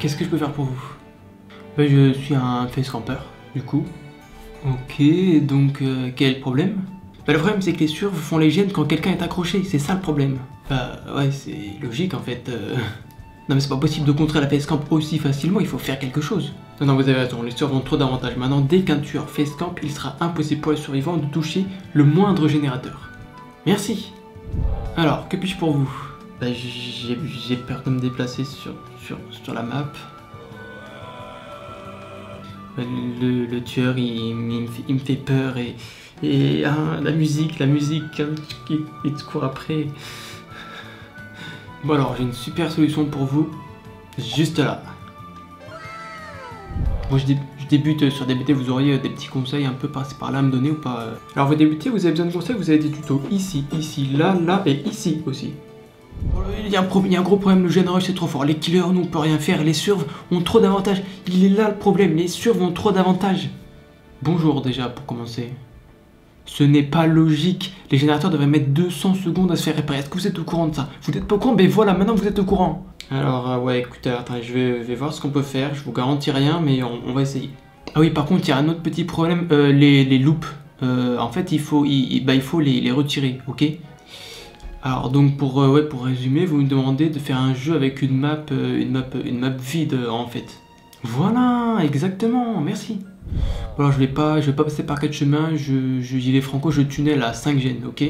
Qu'est-ce que je peux faire pour vous? Ben, je suis un facecamper, du coup. Ok, donc quel problème? Bah, le problème c'est que les surves font les gènes quand quelqu'un est accroché, c'est ça le problème. Bah ouais, c'est logique en fait. Non mais c'est pas possible de contrer la facecamp aussi facilement, il faut faire quelque chose. Non non, vous avez raison, les surves ont trop d'avantages. Maintenant dès qu'un tueur facecamp, il sera impossible pour les survivants de toucher le moindre générateur. Merci. Alors, que puis-je pour vous? Bah j'ai peur de me déplacer sur la map. Le tueur il me fait peur et hein, la musique hein, qui te court après. Bon alors j'ai une super solution pour vous, juste là. Bon je débute sur DBT, vous auriez des petits conseils un peu par-ci par-là à me donner ou pas? Alors vous débutez, vous avez besoin de conseils, vous avez des tutos ici, là et ici aussi. Il y a un gros problème, le gène rush c'est trop fort, les killers nous on peut rien faire, les surves ont trop d'avantages, il est là le problème, les surves ont trop d'avantages. Bonjour déjà pour commencer. Ce n'est pas logique, les générateurs devraient mettre 200 secondes à se faire réparer, est-ce que vous êtes au courant de ça? Vous n'êtes pas au courant, mais voilà maintenant vous êtes au courant. Alors ouais écoutez, attendez, je vais voir ce qu'on peut faire, je vous garantis rien mais on va essayer. Ah oui par contre il y a un autre petit problème, les loops, en fait il faut les retirer, ok? Alors donc pour résumer, vous me demandez de faire un jeu avec une map vide en fait. Voilà, exactement, merci. Alors je vais pas passer par quatre chemins, j'y vais franco, je tunnel à 5 gènes, ok?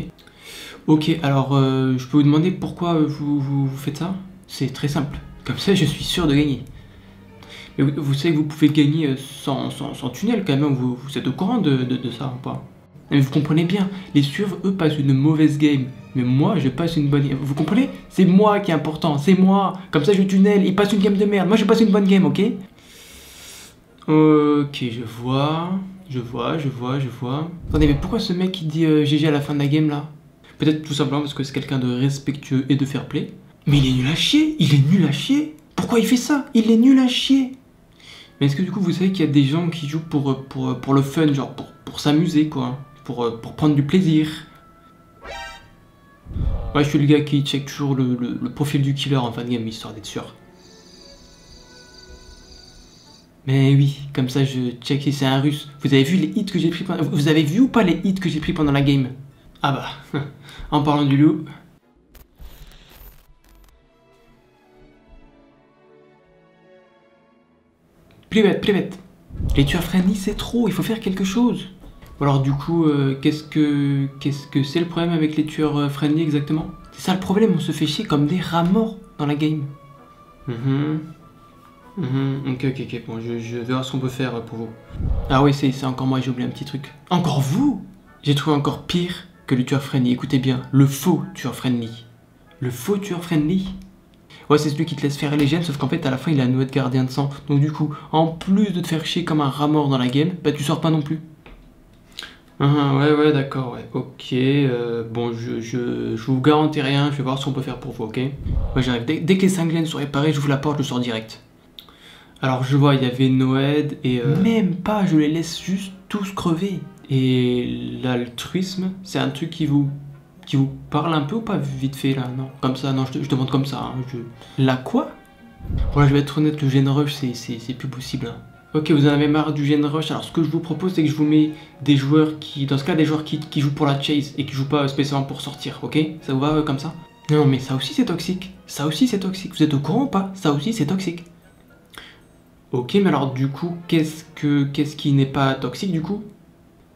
Ok, alors je peux vous demander pourquoi vous faites ça? C'est très simple, comme ça je suis sûr de gagner. Mais vous savez que vous pouvez gagner sans tunnel quand même, vous êtes au courant de ça ou pas? Mais vous comprenez bien, les surves, eux, passent une mauvaise game. Mais moi, je passe une bonne game. Vous comprenez? C'est moi qui est important, c'est moi. Comme ça, je tunnel, ils passent une game de merde. Moi, je passe une bonne game, ok? Ok, je vois. Attendez, mais pourquoi ce mec, il dit GG à la fin de la game, là? Peut-être tout simplement parce que c'est quelqu'un de respectueux et de fair play. Mais il est nul à chier, Pourquoi il fait ça? Il est nul à chier. Mais est-ce que du coup, vous savez qu'il y a des gens qui jouent pour le fun, genre pour s'amuser, quoi? Pour prendre du plaisir. Ouais, je suis le gars qui check toujours le profil du killer en fin de game, histoire d'être sûr. Mais oui, comme ça je check si c'est un russe. Vous avez vu les hits que j'ai pris pendant... Vous avez vu ou pas les hits que j'ai pris pendant la game? Ah bah, en parlant du loup... Plus bête. Les tueurs freinés, c'est trop, il faut faire quelque chose. Alors du coup, qu'est-ce que c'est le problème avec les tueurs friendly exactement? C'est ça le problème, on se fait chier comme des rats morts dans la game. Ok, bon, je vais voir ce qu'on peut faire pour vous. Ah oui, c'est encore moi, j'ai oublié un petit truc. Encore vous? J'ai trouvé encore pire que le tueur friendly, écoutez bien, le faux tueur friendly. Ouais, c'est celui qui te laisse faire les gènes, sauf qu'en fait, à la fin, il a Noed gardien de sang. Donc du coup, en plus de te faire chier comme un rat mort dans la game, bah tu sors pas non plus. Ouais, d'accord, ouais, ok, bon, je vous garantis rien, je vais voir ce qu'on peut faire pour vous, ok? Ouais, j'arrive, dès que les 5 gènes sont réparés, j'ouvre la porte, je sors direct. Alors, je vois, il y avait Noed et... Même pas, je les laisse juste tous crever. Et l'altruisme, c'est un truc qui vous parle un peu ou pas, vite fait, là, non? Comme ça, non, je demande comme ça, hein, La quoi? Bon, là, je vais être honnête, le gène rush, c'est plus possible, hein. Ok, vous en avez marre du gène rush, alors ce que je vous propose c'est que je vous mets des joueurs qui, dans ce cas des joueurs qui jouent pour la chase et qui jouent pas spécialement pour sortir, ok? Ça vous va comme ça? Non mais ça aussi c'est toxique, vous êtes au courant ou pas? Ça aussi c'est toxique. Ok, mais alors du coup, qu'est-ce qui n'est pas toxique du coup?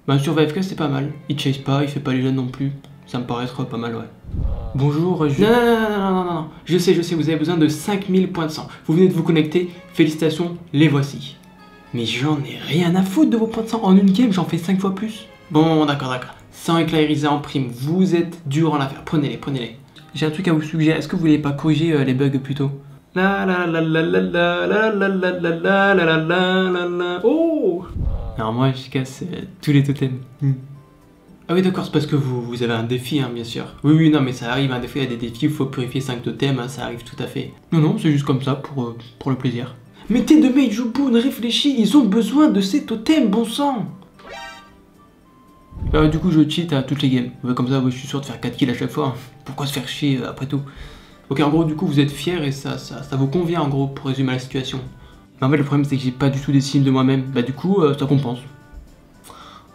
Ben Survivcast c'est pas mal, il chase pas, il fait pas les jeunes non plus, ça me paraît trop pas mal ouais. Bonjour, non, je sais, vous avez besoin de 5000 points de sang, vous venez de vous connecter, félicitations, les voici. Mais j'en ai rien à foutre de vos points de sang. En une game, j'en fais 5 fois plus. Bon, d'accord. Sans éclairisé en prime, vous êtes dur en affaire. Prenez-les. J'ai un truc à vous suggérer. Est-ce que vous voulez pas corriger les bugs plutôt? Oh! Alors moi, je casse tous les totems. Ah oui, d'accord, c'est parce que vous avez un défi, hein, bien sûr. Oui, non, mais ça arrive, un défi, il y a des défis où il faut purifier 5 totems, hein, ça arrive tout à fait. Non, c'est juste comme ça, pour le plaisir. Mais tes deux mecs joupoun, réfléchis, ils ont besoin de ces totems, bon sang. Du coup je cheat à toutes les games, comme ça je suis sûr de faire 4 kills à chaque fois, pourquoi se faire chier après tout. Ok, en gros, du coup, vous êtes fier et ça vous convient, en gros, pour résumer la situation. Mais en fait, le problème, c'est que j'ai pas du tout des signes de moi-même. Bah, du coup, ça compense.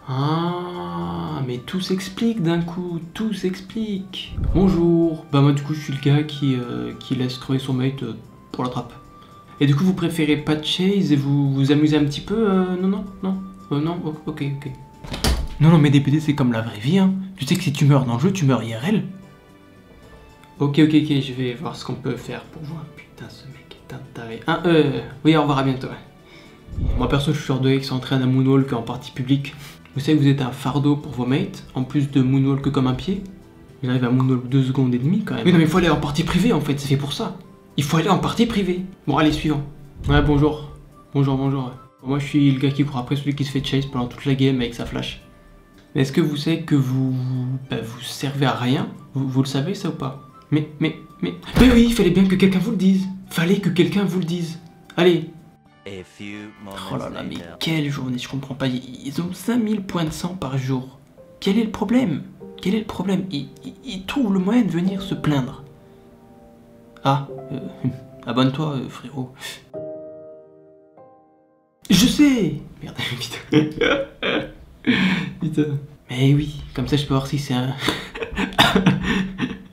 Ah, mais tout s'explique d'un coup, tout s'explique. Bonjour. Bah, moi, du coup, je suis le gars qui laisse crever son mate pour la trappe. Et du coup, vous préférez pas de chase et vous vous amusez un petit peu Non, ok. Non, mais DBT, c'est comme la vraie vie, hein. Tu sais que si tu meurs dans le jeu, tu meurs IRL. Ok, je vais voir ce qu'on peut faire pour voir. Putain, ce mec est un taré. Oui, au revoir, à bientôt. Moi perso, je suis sur 2 qui s'entraîne à Moonwalk en partie publique. Vous savez que vous êtes un fardeau pour vos mates, en plus de Moonwalk comme un pied. Vous arrivez à Moonwalk 2 secondes et demie quand même. Mais non, mais il faut aller en partie privée en fait, c'est fait pour ça. Il faut aller en partie privée. Bon, allez, suivant. Ouais, bonjour. Bonjour. Moi, je suis le gars qui court après celui qui se fait chase pendant toute la game avec sa flash. Mais est-ce que vous savez que vous servez à rien? Vous le savez ça ou pas? Mais oui, il fallait bien que quelqu'un vous le dise. Allez. Oh là là, mais quelle journée, je comprends pas. Ils ont 5000 points de sang par jour. Quel est le problème? Ils trouvent le moyen de venir se plaindre. Ah, abonne-toi, frérot. Je sais. Merde, putain. Mais oui, comme ça je peux voir si c'est un...